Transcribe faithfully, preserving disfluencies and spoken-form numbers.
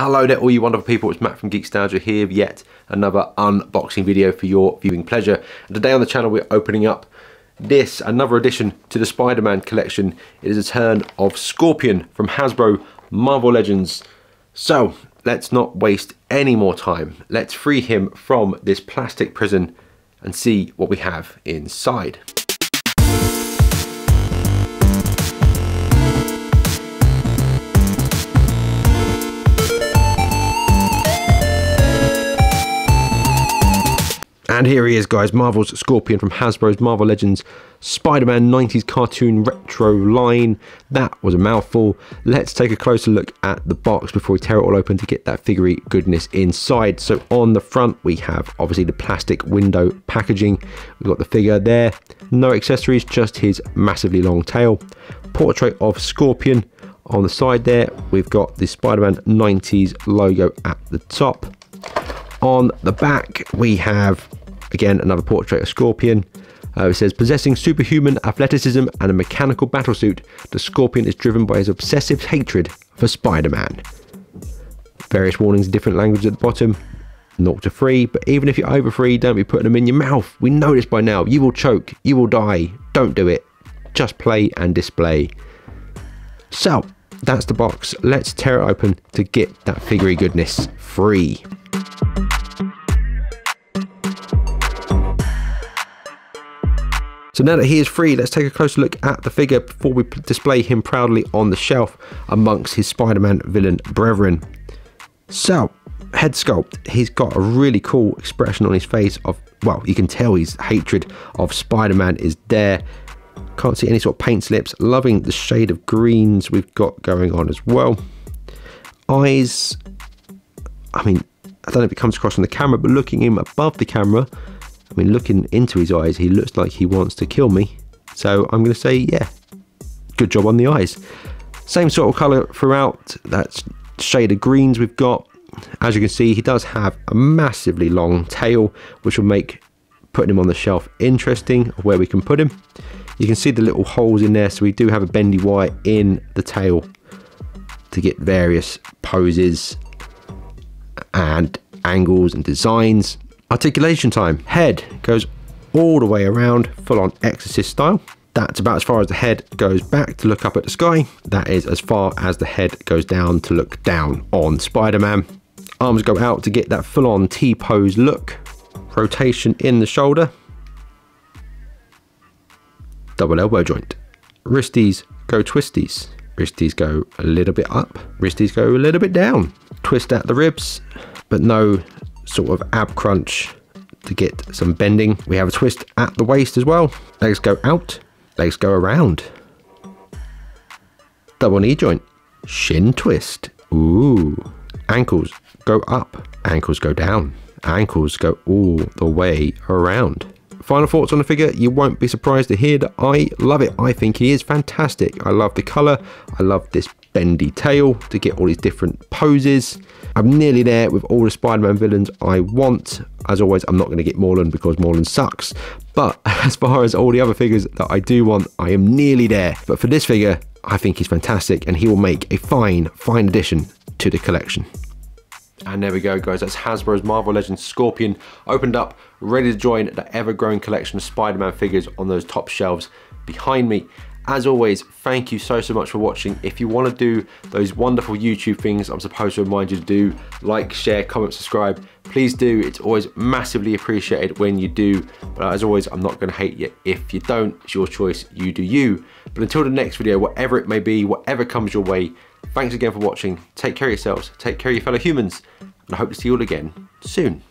Hello there, all you wonderful people, it's Matt from GeekStalgia here with yet another unboxing video for your viewing pleasure. And today on the channel we're opening up this, another addition to the Spider-Man collection. It is a turn of Scorpion from Hasbro, Marvel Legends. So, let's not waste any more time. Let's free him from this plastic prison and see what we have inside. And here he is, guys, Marvel's Scorpion from Hasbro's Marvel Legends Spider-Man nineties cartoon retro line. That was a mouthful. Let's take a closer look at the box before we tear it all open to get that figurine goodness inside. So on the front, we have obviously the plastic window packaging. We've got the figure there. No accessories, just his massively long tail. Portrait of Scorpion on the side there. We've got the Spider-Man nineties logo at the top. On the back, we have... Again, another portrait of Scorpion. Uh, it says, possessing superhuman athleticism and a mechanical battlesuit, the Scorpion is driven by his obsessive hatred for Spider-Man. Various warnings in different languages at the bottom. zero to three, but even if you're over three, don't be putting them in your mouth. We know this by now. You will choke. You will die. Don't do it. Just play and display. So, that's the box. Let's tear it open to get that figurine goodness free. So now that he is free, let's take a closer look at the figure before we display him proudly on the shelf amongst his Spider-Man villain brethren. So, head sculpt. He's got a really cool expression on his face of, well, you can tell his hatred of Spider-Man is there. Can't see any sort of paint slips. Loving the shade of greens we've got going on as well. Eyes. I mean, I don't know if it comes across on the camera, but looking him above the camera, I mean, looking into his eyes, he looks like he wants to kill me. So I'm going to say, yeah, good job on the eyes. Same sort of colour throughout, that shade of greens we've got. As you can see, he does have a massively long tail, which will make putting him on the shelf interesting, where we can put him. You can see the little holes in there, so we do have a bendy wire in the tail to get various poses and angles and designs. Articulation time. Head goes all the way around, full-on exorcist style. That's about as far as the head goes back to look up at the sky. That is as far as the head goes down to look down on Spider-Man. Arms go out to get that full-on T-pose look. Rotation in the shoulder. Double elbow joint. Wristies go twisties. Wristies go a little bit up. Wristies go a little bit down. Twist at the ribs, but no sort of ab crunch to get some bending. We have a twist at the waist as well. Legs go out, legs go around. Double knee joint, shin twist. Ooh. Ankles go up, ankles go down, ankles go all the way around. Final thoughts on the figure. You won't be surprised to hear that I love it. I think he is fantastic. I love the color. I love this bendy tail to get all these different poses. I'm nearly there with all the Spider-Man villains I want. As always, I'm not going to get Morlun because Morlun sucks. But as far as all the other figures that I do want, I am nearly there. But for this figure, I think he's fantastic and he will make a fine, fine addition to the collection. And there we go, guys. That's Hasbro's Marvel Legends Scorpion opened up, ready to join the ever-growing collection of Spider-Man figures on those top shelves behind me. As always, thank you so, so much for watching. If you want to do those wonderful YouTube things I'm supposed to remind you to do, like, share, comment, subscribe, please do. It's always massively appreciated when you do. But as always, I'm not going to hate you. If you don't, it's your choice. You do you. But until the next video, whatever it may be, whatever comes your way, thanks again for watching. Take care of yourselves. Take care of your fellow humans. And I hope to see you all again soon.